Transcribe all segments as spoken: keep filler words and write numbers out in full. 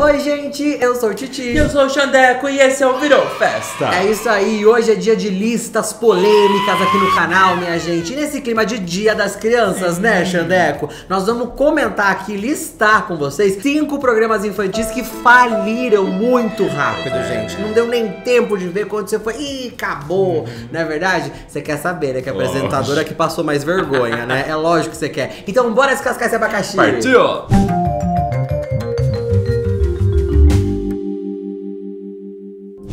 Oi gente, eu sou o Titi. E eu sou o Xandeco e esse é o Virou Festa. É isso aí, hoje é dia de listas polêmicas aqui no canal, minha gente. E nesse clima de Dia das Crianças, né, Xandeco? Nós vamos comentar aqui, listar com vocês cinco programas infantis que faliram muito rápido, gente. Não deu nem tempo de ver quando você foi. Ih, acabou, não é verdade? Você quer saber, né, que a apresentadora que passou mais vergonha, né? É lógico que você quer. Então bora descascar esse abacaxi. Partiu!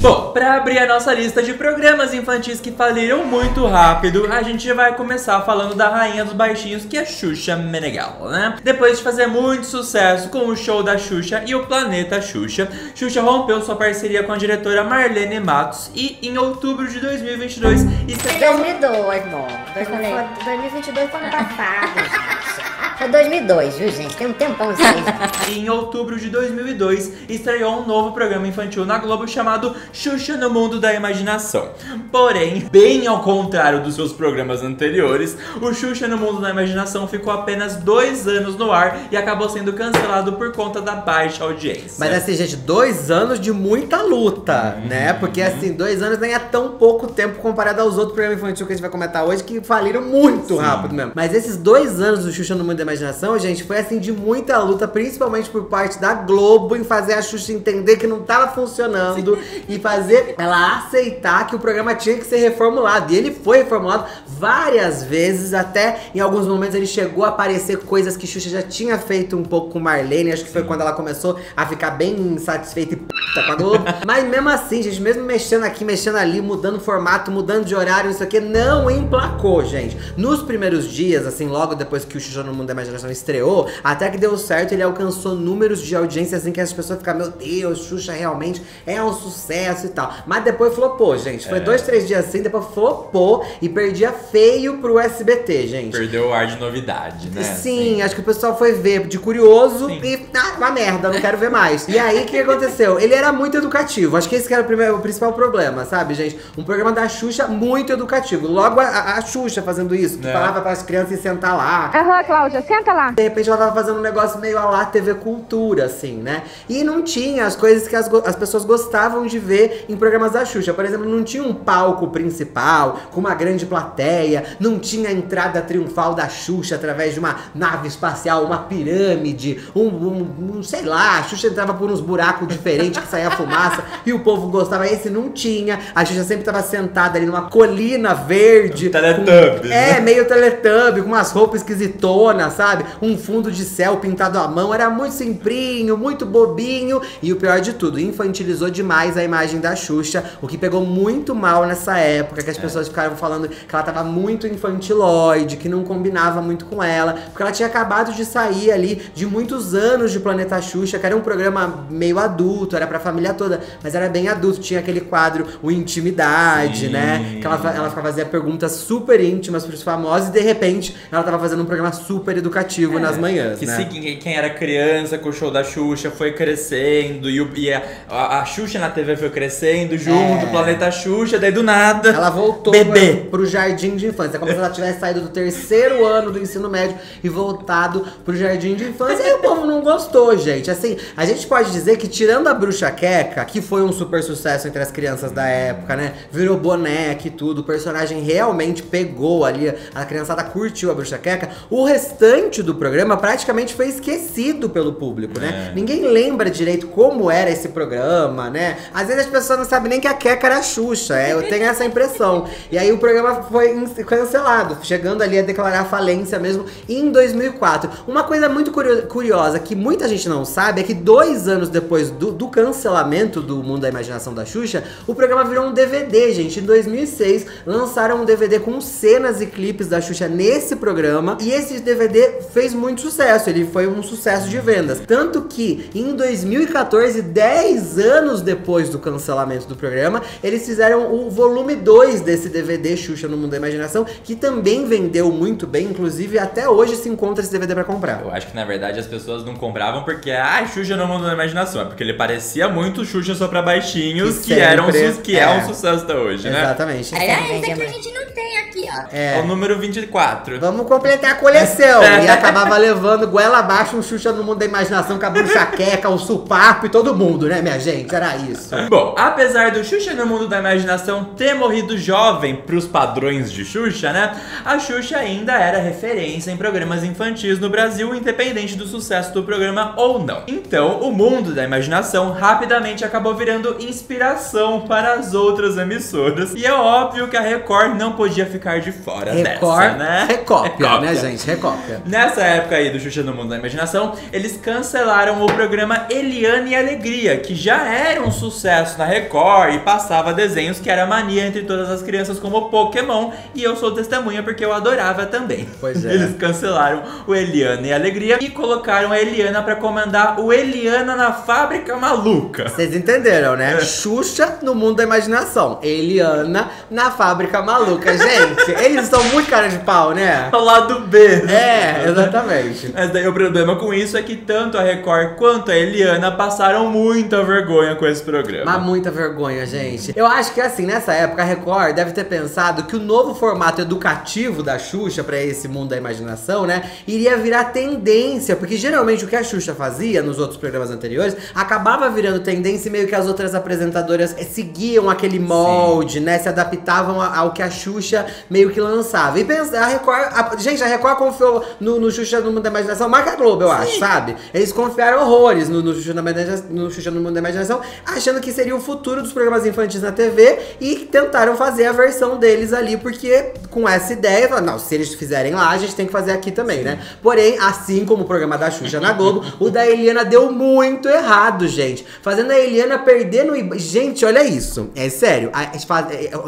Bom, pra abrir a nossa lista de programas infantis que faliram muito rápido, a gente vai começar falando da rainha dos baixinhos, que é Xuxa Meneghel, né? Depois de fazer muito sucesso com o show da Xuxa e o Planeta Xuxa, Xuxa rompeu sua parceria com a diretora Marlene Mattos e em outubro de dois mil e vinte e dois... Foi dois mil e dois, irmão. dois mil e vinte e dois foi ano passado. Foi dois mil e dois, viu gente? Tem um tempão isso aí. E em outubro de dois mil e dois, estreou um novo programa infantil na Globo chamado Xuxa no Mundo da Imaginação. Porém, bem ao contrário dos seus programas anteriores, o Xuxa no Mundo da Imaginação ficou apenas dois anos no ar e acabou sendo cancelado por conta da baixa audiência. Mas assim, gente, dois anos de muita luta, hum, né? Porque assim, dois anos nem é tão pouco tempo comparado aos outros programas infantis que a gente vai comentar hoje, que faliram muito, sim, rápido mesmo. Mas esses dois anos do Xuxa no Mundo da Imaginação, gente, foi assim de muita luta, principalmente por parte da Globo, em fazer a Xuxa entender que não tava funcionando, sim, e fazer ela aceitar que o programa tinha que ser reformulado. E ele foi reformulado várias vezes, até em alguns momentos ele chegou a aparecer coisas que Xuxa já tinha feito um pouco com Marlene, acho que foi, sim, quando ela começou a ficar bem insatisfeita e puta com a Globo. Mas mesmo assim, gente, mesmo mexendo aqui, mexendo ali, mudando formato, mudando de horário, isso aqui não emplacou, gente. Nos primeiros dias, assim, logo depois que o Xuxa no Mundo da Imaginação estreou, até que deu certo, ele alcançou números de audiência assim que as pessoas ficam, meu Deus, Xuxa realmente é um sucesso e tal. Mas depois flopou, gente. Foi é. dois, três dias assim, depois flopou e perdia feio pro S B T, gente. Perdeu o ar de novidade, né? Sim, sim, acho que o pessoal foi ver de curioso, sim, e ah, uma merda, não quero ver mais. E aí, o que aconteceu? Ele era muito educativo, acho que esse que era o, primeiro, o principal problema, sabe, gente? Um programa da Xuxa muito educativo. Logo a, a Xuxa fazendo isso, que é. falava pras crianças sentar lá. Aham, Cláudia, senta lá. De repente ela tava fazendo um negócio meio a lá T V Cultura, assim, né? E não tinha as coisas que as, as pessoas gostavam de ver em programas da Xuxa. Por exemplo, não tinha um palco principal com uma grande plateia, não tinha a entrada triunfal da Xuxa através de uma nave espacial, uma pirâmide, um, um, um sei lá, a Xuxa entrava por uns buracos diferentes que saía fumaça e o povo gostava. Esse não tinha. A Xuxa sempre tava sentada ali numa colina verde. Um teletubbie, com, né? É, meio teletubbie, com umas roupas esquisitonas, sabe? Um fundo de céu pintado à mão, era muito simplinho, muito bobinho. E o pior de tudo, infantilizou demais a imagem da Xuxa, o que pegou muito mal nessa época, que as pessoas ficaram falando que ela tava muito infantiloide, que não combinava muito com ela, porque ela tinha acabado de sair ali de muitos anos de Planeta Xuxa, que era um programa meio adulto, era pra família toda, mas era bem adulto, tinha aquele quadro, o Intimidade, sim, né? Que ela, ela fazia perguntas super íntimas pros famosos e de repente ela tava fazendo um programa super educativo é, nas manhãs, que né? Seguinte, quem era criança com o show da Xuxa foi crescendo e, o, e a, a, a Xuxa na T V foi crescendo junto, é. Planeta Xuxa, daí do nada ela voltou bebê. Pro, pro jardim de infância, como se ela tivesse saído do terceiro ano do ensino médio e voltado pro jardim de infância. E o povo não gostou, gente. Assim, a gente pode dizer que tirando a Bruxa Queca, que foi um super sucesso entre as crianças da época, né? Virou boneca e tudo, o personagem realmente pegou ali, a criançada curtiu a Bruxa Queca. O restante do programa praticamente foi esquecido pelo público, né? É. Ninguém lembra direito como era esse programa, né? Às vezes as pessoas não sabem nem que a Queca era a Xuxa, é, eu tenho essa impressão. E aí o programa foi cancelado, chegando ali a declarar falência mesmo em dois mil e quatro. Uma coisa muito curiosa que muita gente não sabe é que dois anos depois do, do cancelamento do Mundo da Imaginação da Xuxa, o programa virou um D V D, gente. Em dois mil e seis, lançaram um D V D com cenas e clipes da Xuxa nesse programa, e esse D V D fez muito sucesso, ele foi um sucesso de vendas. Tanto que em dois mil e quatorze, dez anos depois do cancelamento do programa, eles fizeram o volume dois desse D V D Xuxa no Mundo da Imaginação, que também vendeu muito bem, inclusive até hoje se encontra esse D V D pra comprar. Eu acho que na verdade as pessoas não compravam porque ah, Xuxa no Mundo da Imaginação, é porque ele parecia muito Xuxa só pra baixinhos, que, que, eram, que é. é um sucesso até hoje, né? Exatamente. É, isso aqui a gente não tem aqui, ó. É, é o número vinte e quatro. Vamos completar a coleção. e acabava levando goela abaixo um Xuxa no Mundo da Imaginação com a bruxa queca, o supapo e todo mundo, né, minha gente? Era isso. Bom, apesar do Xuxa no Mundo da Imaginação ter morrido jovem pros padrões de Xuxa, né, a Xuxa ainda era referência em programas infantis no Brasil, independente do sucesso do programa ou não. Então, o Mundo da Imaginação rapidamente acabou virando inspiração para as outras emissoras. E é óbvio que a Record não podia ficar de fora Record, dessa, né? Record, Record, né, gente? Record. Nessa época aí do Xuxa no Mundo da Imaginação, eles cancelaram o programa Eliana e Alegria, que já era um sucesso na Record e passava desenhos que era mania entre todas as crianças, como Pokémon, e eu sou testemunha porque eu adorava também. Pois é. Eles cancelaram o Eliana e Alegria e colocaram a Eliana pra comandar o Eliana na Fábrica Maluca. Vocês entenderam, né? É. Xuxa no Mundo da Imaginação, Eliana na Fábrica Maluca. Gente, eles são muito cara de pau, né? O lado B. É, exatamente. Mas daí o problema com isso é que tanto a Record quanto a Eliana passaram muita vergonha com esse programa. Mas muita vergonha, gente. Eu acho que assim, nessa época a Record deve ter pensado que o novo formato educativo da Xuxa pra esse Mundo da Imaginação, né, iria virar tendência, porque geralmente o que a Xuxa fazia nos outros programas anteriores acabava virando tendência e meio que as outras apresentadoras seguiam aquele molde, sim, né, se adaptavam ao que a Xuxa meio que lançava. E pensa, a Record, a, gente, a Record confiou no, no Xuxa no Mundo da Imaginação, marca a Globo, eu sim. acho, sabe? Eles confiaram horrores no, no, Xuxa na, no Xuxa no Mundo da Imaginação, achando que seria o futuro dos programas infantis na T V, e tentaram fazer a versão deles ali, porque com essa ideia, não, se eles fizerem lá, a gente tem que fazer aqui também, sim, né? Porém, assim como o programa da Xuxa na Globo, o da Eliana deu muito errado, gente. Fazendo a Eliana perder no... Gente, olha isso. É sério.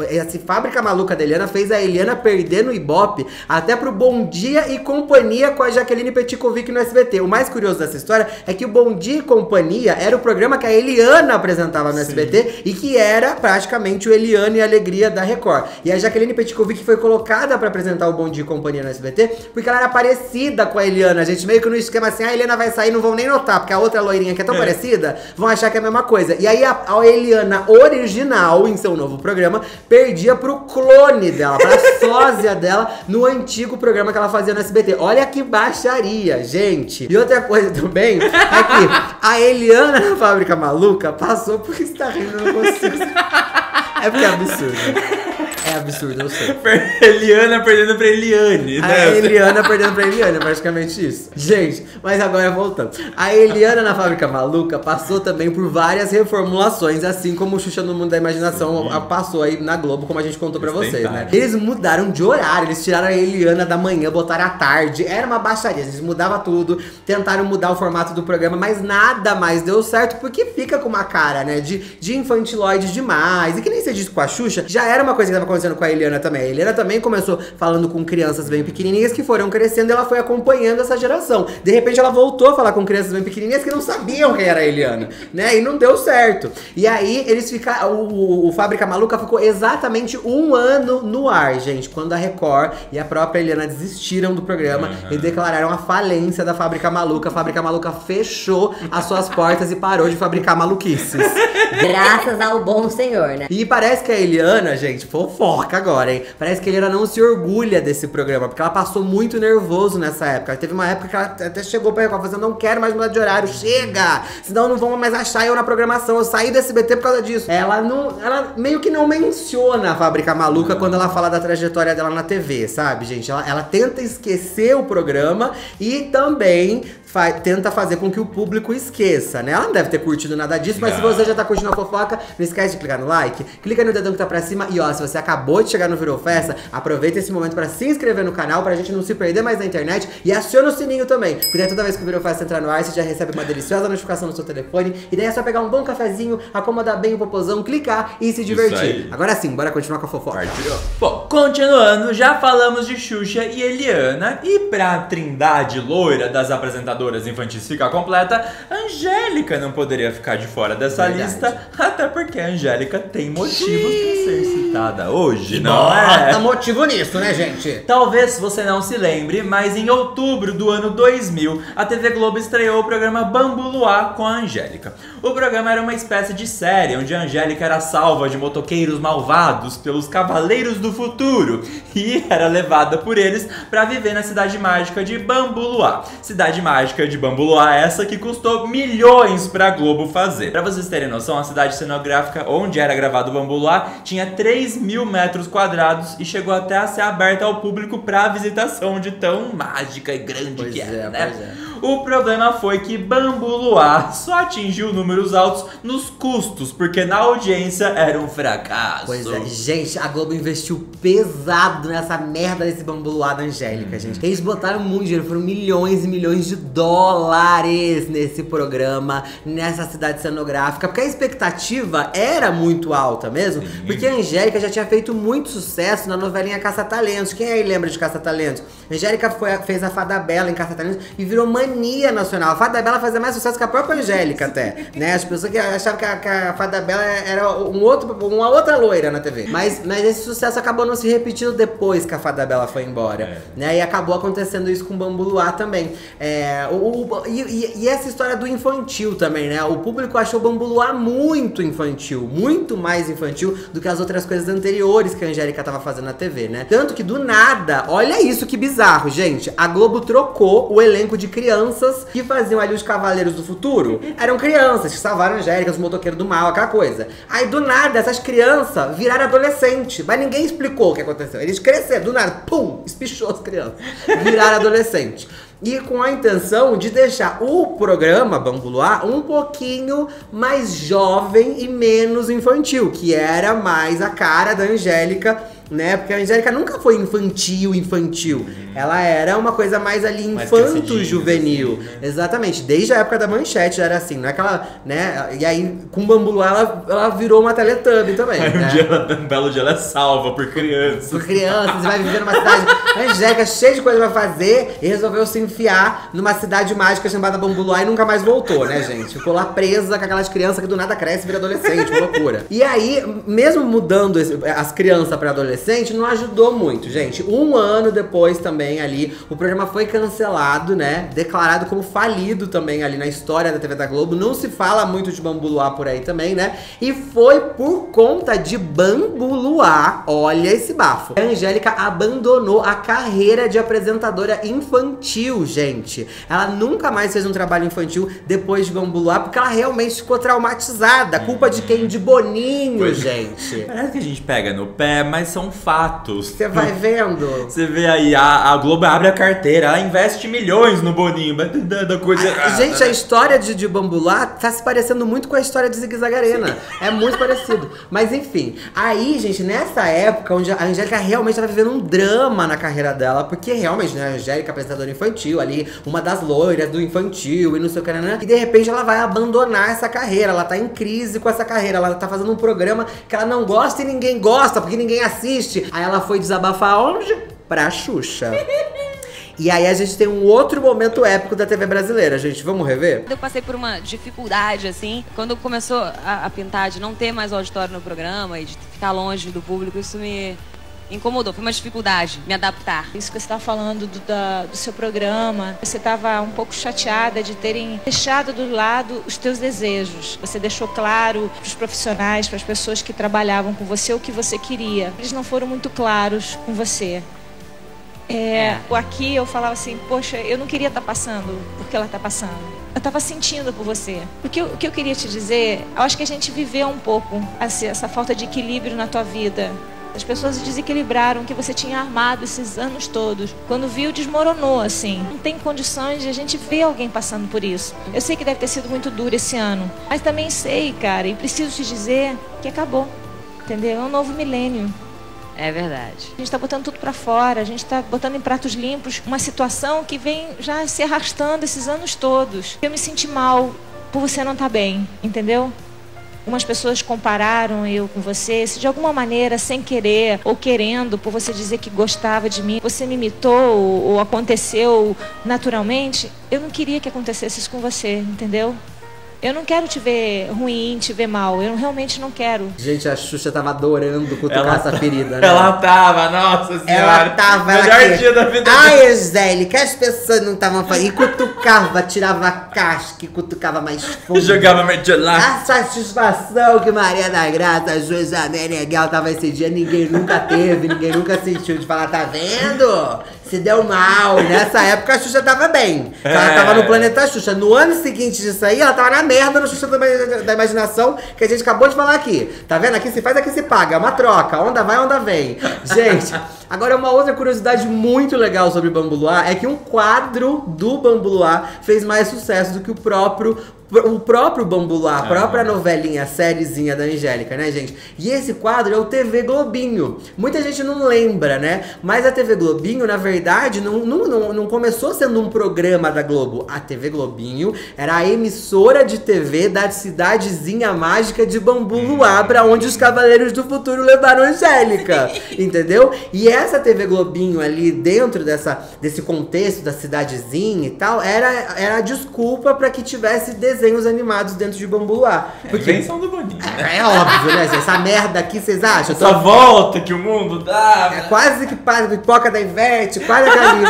Essa Fábrica Maluca da Eliana fez a Eliana perder no Ibope até pro Bom Dia e Companhia com a Jaqueline Petticovick no S B T. O mais curioso dessa história é que o Bom Dia e Companhia era o programa que a Eliana apresentava no, sim, S B T e que era praticamente o Eliana e Alegria da Record. E a Jaqueline Petticovick foi colocada pra apresentar o Bom Dia e Companhia no S B T porque ela era parecida com a Eliana, gente. Meio que no esquema assim, a Eliana vai sair, não vão nem notar, porque a outra loirinha que é tão é. parecida, vão achar que é a mesma coisa. E aí a, a Eliana original, em seu novo programa, perdia pro clone dela, pra sósia dela, no antigo programa que ela fazia no S B T. Olha que baixaria, gente. E outra coisa também é que a Eliana na Fábrica Maluca passou por isso, tá rindo, não consigo. É porque é absurdo. É absurdo, eu sei. Eliana perdendo pra Eliane, né? A Eliana perdendo pra Eliane, praticamente isso. Gente, mas agora voltando. A Eliana na Fábrica Maluca passou também por várias reformulações, assim como o Xuxa no Mundo da Imaginação Sim. passou aí na Globo, como a gente contou pra eles vocês, tentaram. né? Eles mudaram de horário, eles tiraram a Eliana da manhã, botaram à tarde. Era uma baixaria, eles mudavam tudo, tentaram mudar o formato do programa, mas nada mais deu certo, porque fica com uma cara, né, de, de infantiloide demais. E que nem você disse com a Xuxa, já era uma coisa que tava acontecendo com a Eliana também. A Eliana também começou falando com crianças bem pequenininhas que foram crescendo, e ela foi acompanhando essa geração. De repente ela voltou a falar com crianças bem pequenininhas que não sabiam quem era a Eliana, né? E não deu certo. E aí eles ficaram... O, o Fábrica Maluca ficou exatamente um ano no ar, gente, quando a Record e a própria Eliana desistiram do programa uhum. e declararam a falência da Fábrica Maluca. A Fábrica Maluca fechou as suas portas e parou de fabricar maluquices. Graças ao bom senhor, né? E parece que a Eliana, gente, fofou agora, hein? Parece que a Eliana não se orgulha desse programa, porque ela passou muito nervoso nessa época. Teve uma época que ela até chegou pra Record, fazendo, não quero mais mudar de horário, chega! Senão não vão mais achar eu na programação, eu saí do S B T por causa disso. Ela não, ela meio que não menciona a Fábrica Maluca quando ela fala da trajetória dela na T V, sabe, gente? Ela, ela tenta esquecer o programa e também... Fa tenta fazer com que o público esqueça, né? Ela não deve ter curtido nada disso, mas não. Se você já tá curtindo a fofoca, não esquece de clicar no like, clica no dedão que tá pra cima e ó, se você acabou de chegar no Virou Festa, aproveita esse momento pra se inscrever no canal, pra gente não se perder mais na internet, e aciona o sininho também, porque daí toda vez que o Virou Festa entrar no ar, você já recebe uma deliciosa notificação no seu telefone, e daí é só pegar um bom cafezinho, acomodar bem o popozão, clicar e se divertir. Agora sim, bora continuar com a fofoca. Partiu. Bom, continuando, já falamos de Xuxa e Eliana, e pra trindade loira das apresentadoras infantis ficar completa, Angélica não poderia ficar de fora dessa Verdade. lista, até porque a Angélica tem motivos pra ser coitada hoje, e não é? Bota motivo nisso, né, gente? Talvez você não se lembre, mas em outubro do ano dois mil, a T V Globo estreou o programa Bambuluá com a Angélica. O programa era uma espécie de série onde a Angélica era salva de motoqueiros malvados pelos Cavaleiros do Futuro e era levada por eles para viver na cidade mágica de Bambuluá. Cidade mágica de Bambuluá, essa que custou milhões pra Globo fazer. Pra vocês terem noção, a cidade cenográfica onde era gravado o Bambuluá tinha três mil metros quadrados e chegou até a ser aberta ao público pra visitação, de tão mágica e grande pois que era, é, né? Pois é. O problema foi que Bambuluá só atingiu números altos nos custos, porque na audiência era um fracasso. Pois é, gente, a Globo investiu pesado nessa merda desse Bambuluá da Angélica, hum. gente. Eles botaram muito dinheiro, foram milhões e milhões de dólares nesse programa, nessa cidade cenográfica, porque a expectativa era muito alta mesmo, sim, porque a Angélica já tinha feito muito sucesso na novelinha Caça Talentos. Quem aí lembra de Caça Talentos? A Angélica foi, fez a Fada Bela em Caça Talentos e virou mania nacional. A Fada Bela fazia mais sucesso que a própria Angélica até, né? As pessoas que achavam que a, que a Fada Bela era um outro, uma outra loira na T V. Mas, mas esse sucesso acabou não se repetindo depois que a Fada Bela foi embora, é. né? E acabou acontecendo isso com o Bambuluá também. É, o, o, e, e essa história do infantil também, né? O público achou o Bambuluá muito infantil, muito mais infantil do que as outras coisas anteriores que a Angélica tava fazendo na T V, né? Tanto que do nada, olha isso que bizarro, gente. A Globo trocou o elenco de crianças Crianças que faziam ali os Cavaleiros do Futuro. Eram crianças que salvaram a Angélica, os motoqueiros do mal, aquela coisa. Aí do nada, essas crianças viraram adolescente. Mas ninguém explicou o que aconteceu. Eles cresceram, do nada, pum, espichou as crianças. Viraram adolescente. E com a intenção de deixar o programa Bambuluá um pouquinho mais jovem e menos infantil, que era mais a cara da Angélica, né? Porque a Angélica nunca foi infantil, infantil. Uhum. Ela era uma coisa mais ali infanto-juvenil. Assim, né? Exatamente. Desde a época da Manchete já era assim. Não é que ela, né? E aí, com o Bambuluá, ela, ela virou uma Teletubbie também. Aí, né? um, dia ela, um belo dia ela é salva por crianças. Por crianças. Vai viver numa cidade... A Angélica cheia de coisa pra fazer e resolveu se enfiar numa cidade mágica chamada Bambuluá e nunca mais voltou, né, gente? Ficou lá presa com aquelas crianças que do nada cresce e vira adolescente. Uma loucura. E aí, mesmo mudando esse, as crianças pra adolescente, não ajudou muito, gente. Um ano depois também ali, o programa foi cancelado, né? Declarado como falido também ali na história da T V da Globo. Não se fala muito de Bambuluá por aí também, né? E foi por conta de Bambuluá, olha esse bafo, a Angélica abandonou a carreira de apresentadora infantil, gente. Ela nunca mais fez um trabalho infantil depois de Bambuluá, porque ela realmente ficou traumatizada. Culpa de quem? De Boninho, pois, gente. Parece que a gente pega no pé, mas são fatos. Você vai vendo. Você vê aí, a, a Globo abre a carteira, ela investe milhões no Boninho, mas da, da coisa a, gente, a história de, de Bambuluá tá se parecendo muito com a história de Zigue-Zague Arena. É muito parecido. Mas enfim, aí, gente, nessa época onde a Angélica realmente tava vivendo um drama na carreira dela, porque realmente, né, a Angélica, apresentadora infantil ali, uma das loiras do infantil e não sei o que, né? E de repente ela vai abandonar essa carreira, ela tá em crise com essa carreira, ela tá fazendo um programa que ela não gosta e ninguém gosta, porque ninguém assiste. Aí ela foi desabafar onde? Pra Xuxa. E aí a gente tem um outro momento épico da T V brasileira, gente. Vamos rever? Eu passei por uma dificuldade, assim. Quando começou a, a pintar de não ter mais auditório no programa e de ficar longe do público, isso me incomodou. Foi uma dificuldade me adaptar. Isso que você estava falando do, da, do seu programa, você estava um pouco chateada de terem deixado do lado os teus desejos. Você deixou claro para os profissionais, para as pessoas que trabalhavam com você, o que você queria. Eles não foram muito claros com você. É, aqui eu falava assim, poxa, eu não queria estar passando porque ela está passando. Eu estava sentindo por você. Porque o que eu queria te dizer, eu acho que a gente viveu um pouco assim, essa falta de equilíbrio na tua vida. As pessoas desequilibraram o que você tinha armado esses anos todos. Quando viu, desmoronou, assim. Não tem condições de a gente ver alguém passando por isso. Eu sei que deve ter sido muito duro esse ano. Mas também sei, cara, e preciso te dizer que acabou. Entendeu? É um novo milênio. É verdade. A gente tá botando tudo pra fora, a gente tá botando em pratos limpos uma situação que vem já se arrastando esses anos todos. Eu me senti mal por você não tá bem, entendeu? Algumas pessoas compararam eu com você, se de alguma maneira, sem querer ou querendo, por você dizer que gostava de mim, você me imitou ou aconteceu naturalmente, eu não queria que acontecesse isso com você, entendeu? Eu não quero te ver ruim, te ver mal. Eu realmente não quero. Gente, a Xuxa tava adorando cutucar ela essa ferida, né? Ela tava, nossa senhora. Ela tava, ela melhor dia da vida dela. Ai, Angélica, as pessoas não estavam falando. E cutucava, tirava a casca e cutucava mais fundo. Jogava mais de lá. A satisfação que Maria da Graça, a Xuxa Meneghel tava esse dia, ninguém nunca teve, ninguém nunca sentiu de falar, tá vendo? Se deu mal. Nessa época a Xuxa tava bem. É. Ela tava no Planeta Xuxa. No ano seguinte disso aí, ela tava na merda no Xuxa da Imaginação, que a gente acabou de falar aqui. Tá vendo? Aqui se faz, aqui se paga. É uma troca. Onda vai, onda vem. Gente, agora uma outra curiosidade muito legal sobre Bambuluá é que um quadro do Bambuluá fez mais sucesso do que o próprio... O próprio Bambuluá, a própria novelinha, a sériezinha da Angélica, né, gente? E esse quadro é o T V Globinho. Muita gente não lembra, né? Mas a T V Globinho, na verdade, não, não, não começou sendo um programa da Globo. A T V Globinho era a emissora de T V da cidadezinha mágica de Bambuluá, pra onde os Cavaleiros do Futuro levaram a Angélica, entendeu? E essa T V Globinho ali, dentro dessa, desse contexto da cidadezinha e tal, era, era a desculpa pra que tivesse desenho desenhos animados dentro de Bambuluá. Porque... É invenção do Boninho, né? É, é óbvio, né? Essa merda aqui, vocês acham? Essa tô... volta que o mundo dá! É quase que para a pipoca da Ivete, quase que ali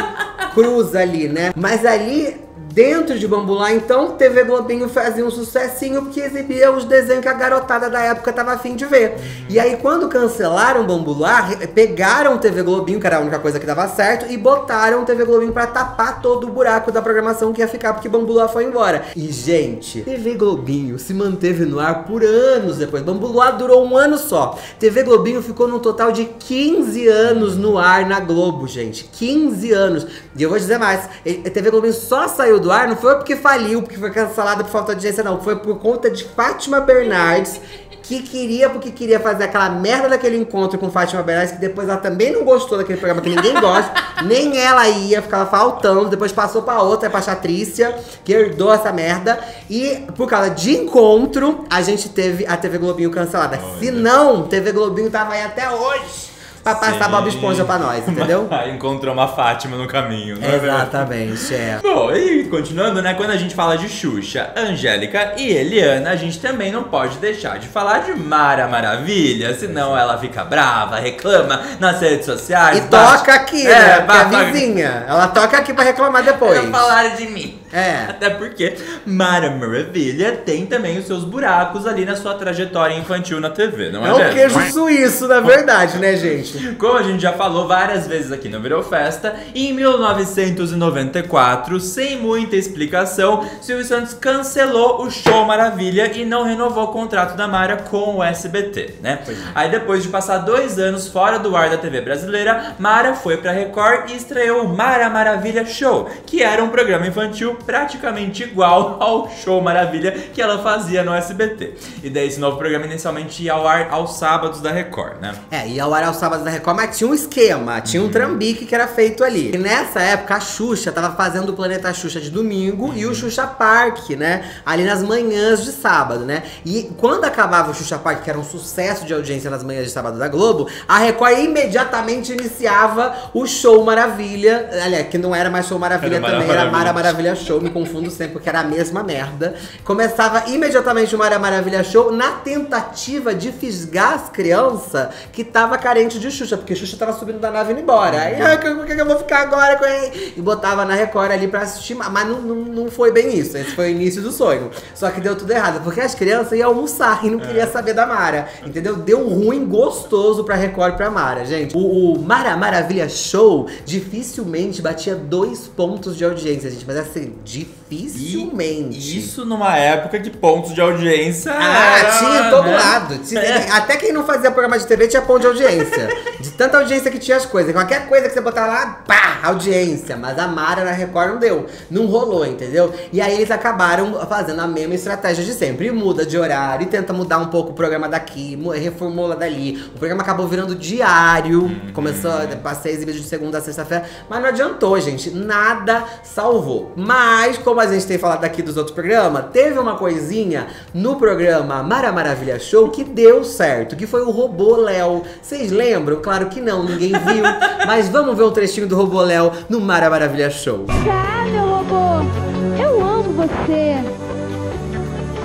cruza ali, né? Mas ali... Dentro de Bambuluá, então, T V Globinho fazia um sucessinho porque exibia os desenhos que a garotada da época tava afim de ver. E aí, quando cancelaram Bambuluá, pegaram T V Globinho, que era a única coisa que dava certo, e botaram T V Globinho pra tapar todo o buraco da programação que ia ficar, porque Bambuluá foi embora. E, gente, T V Globinho se manteve no ar por anos depois. Bambuluá durou um ano só. T V Globinho ficou num total de quinze anos no ar na Globo, gente. quinze anos. E eu vou dizer mais, T V Globinho só saiu do ar, não foi porque faliu, porque foi cancelada por falta de audiência, não. Foi por conta de Fátima Bernardes, que queria, porque queria fazer aquela merda daquele encontro com Fátima Bernardes, que depois ela também não gostou daquele programa que ninguém gosta, nem ela ia, ficava faltando, depois passou pra outra, pra Chatrícia, que herdou essa merda. E por causa de encontro, a gente teve a T V Globinho cancelada. Olha. Se não, T V Globinho tava aí até hoje. Pra passar sim. Bob Esponja pra nós, entendeu? Encontrou uma Fátima no caminho, né? Exatamente, é. Bom, e continuando, né? Quando a gente fala de Xuxa, Angélica e Eliana, a gente também não pode deixar de falar de Mara Maravilha, senão ela fica brava, reclama nas redes sociais. E bate... toca aqui, é, né? Bate... a vizinha. Ela toca aqui pra reclamar depois. Não falaram de mim. É. Até porque Mara Maravilha tem também os seus buracos ali na sua trajetória infantil na T V, não é mesmo? É um queijo suíço, na verdade, né, gente? Como a gente já falou várias vezes aqui no Virou Festa, em mil novecentos e noventa e quatro, sem muita explicação, Silvio Santos cancelou o Show Maravilha e não renovou o contrato da Mara com o S B T, né? Pois é. Aí depois de passar dois anos fora do ar da T V brasileira, Mara foi pra Record e estreou o Mara Maravilha Show, que era um programa infantil praticamente igual ao Show Maravilha que ela fazia no S B T. E daí esse novo programa inicialmente ia ao ar aos sábados da Record, né? É, ia ao ar aos sábados da Record, mas tinha um esquema, tinha uhum. um trambique que era feito ali. E nessa época a Xuxa tava fazendo o Planeta Xuxa de domingo uhum. e o Xuxa Park, né? Ali nas manhãs de sábado, né? E quando acabava o Xuxa Park, que era um sucesso de audiência nas manhãs de sábado da Globo, a Record imediatamente iniciava o Show Maravilha, aliás, que não era mais Show Maravilha era também, Mara era Mara Maravilha Show. Show, me confundo sempre, porque era a mesma merda. Começava imediatamente o Mara Maravilha Show na tentativa de fisgar as crianças que tava carente de Xuxa, porque Xuxa tava subindo da nave e indo embora. Aí, ah, o que eu vou ficar agora com ele? E botava na Record ali pra assistir, mas não, não, não foi bem isso. Esse foi o início do sonho. Só que deu tudo errado, porque as crianças iam almoçar e não queria saber da Mara, entendeu? Deu ruim gostoso pra Record e pra Mara, gente. O, o Mara Maravilha Show dificilmente batia dois pontos de audiência, gente, mas assim, dificilmente. E isso numa época de pontos de audiência. Ah, era, tinha todo né? lado. Tinha, é. Até quem não fazia programa de T V tinha ponto de audiência. De tanta audiência que tinha as coisas. Qualquer coisa que você botar lá, pá, audiência. Mas a Mara na Record não deu. Não rolou, entendeu? E aí eles acabaram fazendo a mesma estratégia de sempre. E muda de horário, e tenta mudar um pouco o programa daqui, reformula dali. O programa acabou virando diário. Hum, Começou, hum. passei exibido de segunda a sexta-feira. Mas não adiantou, gente. Nada salvou. Mas, como a gente tem falado aqui dos outros programas, teve uma coisinha no programa Mara Maravilha Show que deu certo, que foi o Robô Léo. Vocês lembram? Claro que não, ninguém viu. Mas vamos ver um trechinho do Robô Léo no Mara Maravilha Show. Tá, meu robô, eu amo você.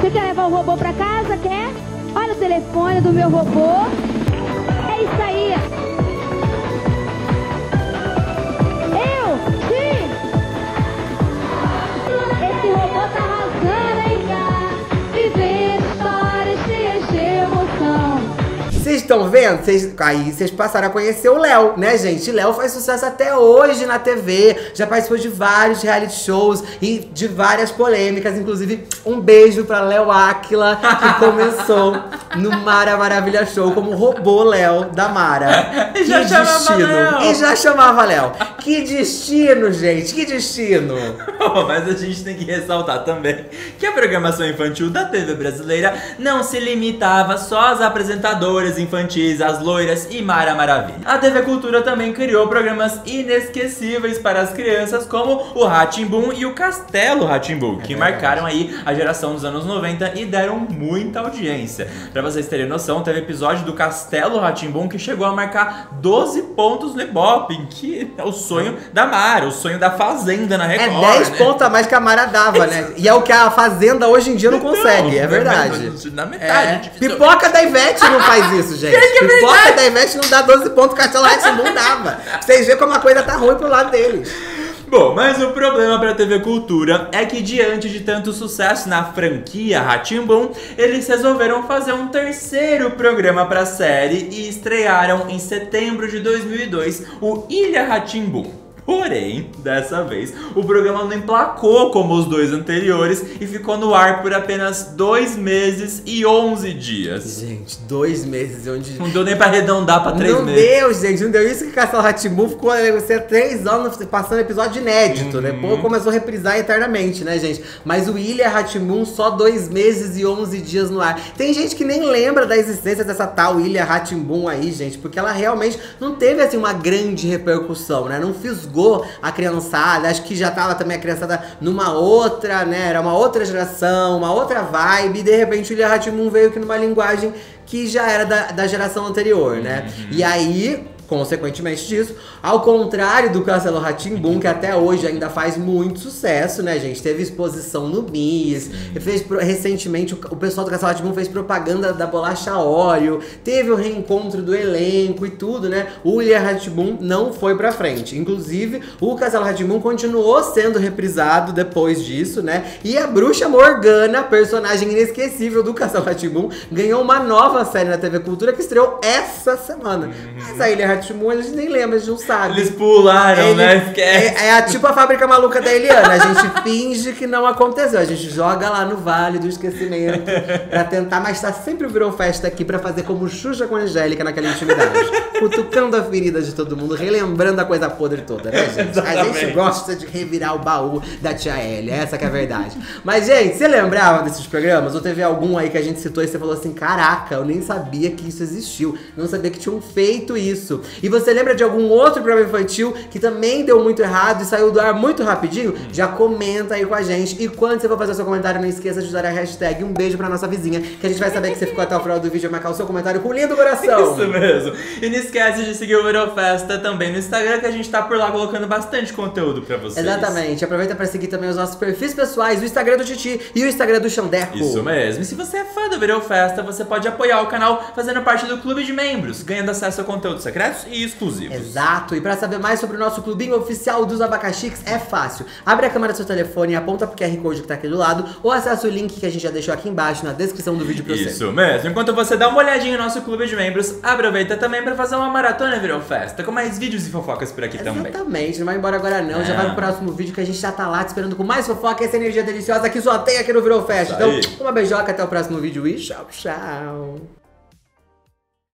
Você quer levar o robô pra casa? Quer? Olha o telefone do meu robô. É isso aí. Eu, sim. Esse robô tá arrasando, hein, cara? Viver histórias cheias de emoção. Vocês estão vendo? Cês... Aí vocês passaram a conhecer o Léo, né, gente? Léo faz sucesso até hoje na T V. Já participou de vários reality shows e de várias polêmicas. Inclusive, um beijo pra Léo Áquila, que começou no Mara Maravilha Show como Robô Léo da Mara. E já que chamava Léo. E já chamava Léo. Que destino, gente, que destino. Oh, mas a gente tem que ressaltar também que a programação infantil da T V brasileira não se limitava só às apresentadoras infantis, às loiras e Mara Maravilha. A T V Cultura também criou programas inesquecíveis para as crianças, como o Rá-Tim-Bum e o Castelo Rá-Tim-Bum, que é marcaram aí a geração dos anos noventa e deram muita audiência. Pra vocês terem noção, teve episódio do Castelo Rá-Tim-Bum que chegou a marcar doze pontos no Ibope, que é o sonho da Mara, o sonho da Fazenda na Record. É dez pontos a mais que a Mara dava, né? E é o que a Fazenda hoje em dia não consegue, é verdade. Na metade. Pipoca da Ivete não faz isso, gente. Pipoca da Ivete não dá doze pontos, o Castelo Rá-Tim-Bum dava. Vocês veem como a coisa tá ruim pro lado deles. Bom, mas o problema para a T V Cultura é que, diante de tanto sucesso na franquia Rá-Tim-Bum, eles resolveram fazer um terceiro programa para a série e estrearam em setembro de dois mil e dois o Ilha Rá-Tim-Bum. Porém, dessa vez, o programa não emplacou como os dois anteriores e ficou no ar por apenas dois meses e onze dias. Gente, dois meses e onze dias. Não deu nem pra arredondar pra três não meses. Meu Deus, gente, não deu isso que Castelo Rá-Tim-Bum ficou você, três anos passando episódio inédito, hum. né? Pô, começou a reprisar eternamente, né, gente? Mas o Ilha Rá-Tim-Bum só dois meses e onze dias no ar. Tem gente que nem lembra da existência dessa tal Ilha Rá-Tim-Bum aí, gente, porque ela realmente não teve, assim, uma grande repercussão, né? Não fiz a criançada, acho que já tava também a criançada numa outra, né, era uma outra geração, uma outra vibe, e de repente o Ilha Rá-Tim-Bum veio aqui numa linguagem que já era da, da geração anterior, né, uhum. E aí, consequentemente disso, ao contrário do Castelo Rá-Tim-Bum, que até hoje ainda faz muito sucesso, né, gente? Teve exposição no Bis, fez recentemente, o pessoal do Castelo Rá-Tim-Bum fez propaganda da bolacha Oreo, teve o reencontro do elenco e tudo, né? O Ilha Rá-Tim-Bum não foi pra frente. Inclusive, o Castelo Rá-Tim-Bum continuou sendo reprisado depois disso, né? E a Bruxa Morgana, personagem inesquecível do Castelo Rá-Tim-Bum, ganhou uma nova série na T V Cultura que estreou essa semana. Mas a Ilha Rá-Tim-Bum, eles nem lembram, eles não sabem. Eles pularam, Ele, né? Esquece. É, é tipo a Fábrica Maluca da Eliana. A gente finge que não aconteceu. A gente joga lá no Vale do Esquecimento pra tentar, mas tá sempre Virou Festa aqui pra fazer como Xuxa com Angélica naquela intimidade. Cutucando a ferida de todo mundo, relembrando a coisa podre toda, né, gente? A gente gosta de revirar o baú da tia Elia, essa que é a verdade. Mas, gente, você lembrava desses programas? Ou teve algum aí que a gente citou e você falou assim, caraca, eu nem sabia que isso existiu. Não sabia que tinham feito isso. E você lembra de algum outro programa infantil que também deu muito errado e saiu do ar muito rapidinho? Já comenta aí com a gente. E quando você for fazer o seu comentário, não esqueça de usar a hashtag Um Beijo Pra Nossa Vizinha, que a gente vai saber que você ficou até o final do vídeo e marcar o seu comentário com lindo coração. Isso mesmo. E não esquece de seguir o Virou Festa também no Instagram, que a gente tá por lá colocando bastante conteúdo pra vocês. Exatamente. Aproveita pra seguir também os nossos perfis pessoais, o Instagram do Titi e o Instagram do Xandeco. Isso mesmo. E se você é fã do Virou Festa, você pode apoiar o canal fazendo parte do Clube de Membros, ganhando acesso a conteúdo secreto e exclusivos. Exato, e pra saber mais sobre o nosso clubinho oficial dos abacaxiques é fácil. Abre a câmera do seu telefone e aponta pro Q R Code que tá aqui do lado, ou acessa o link que a gente já deixou aqui embaixo na descrição do vídeo pra você. Isso mesmo, enquanto você dá uma olhadinha no nosso clube de membros, aproveita também pra fazer uma maratona Virou Festa, com mais vídeos e fofocas por aqui. Exatamente. Também. Exatamente, não vai embora agora não, é. já vai pro próximo vídeo que a gente já tá lá te esperando com mais fofoca, essa energia deliciosa que só tem aqui no Virou Festa. Então, uma beijoca, até o próximo vídeo e tchau, tchau.